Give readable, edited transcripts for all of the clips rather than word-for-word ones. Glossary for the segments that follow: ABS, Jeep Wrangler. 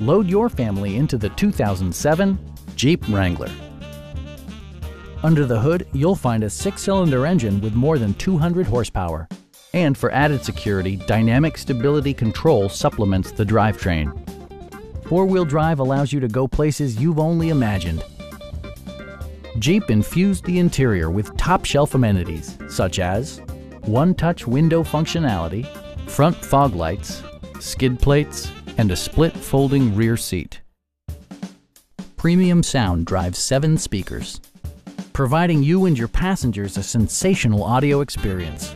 Load your family into the 2007 Jeep Wrangler. Under the hood, you'll find a 6-cylinder engine with more than 200 horsepower. And for added security, dynamic stability control supplements the drivetrain. Four-wheel drive allows you to go places you've only imagined. Jeep infused the interior with top-shelf amenities such as one-touch window functionality, front fog lights, skid plates, and a split folding rear seat. Premium sound drives 7 speakers, providing you and your passengers a sensational audio experience.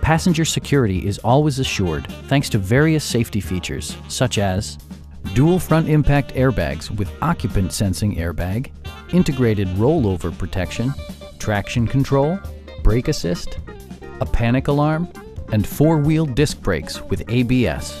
Passenger security is always assured thanks to various safety features such as dual front impact airbags with occupant sensing airbag, integrated rollover protection, traction control, brake assist, a panic alarm, and 4-wheel disc brakes with ABS.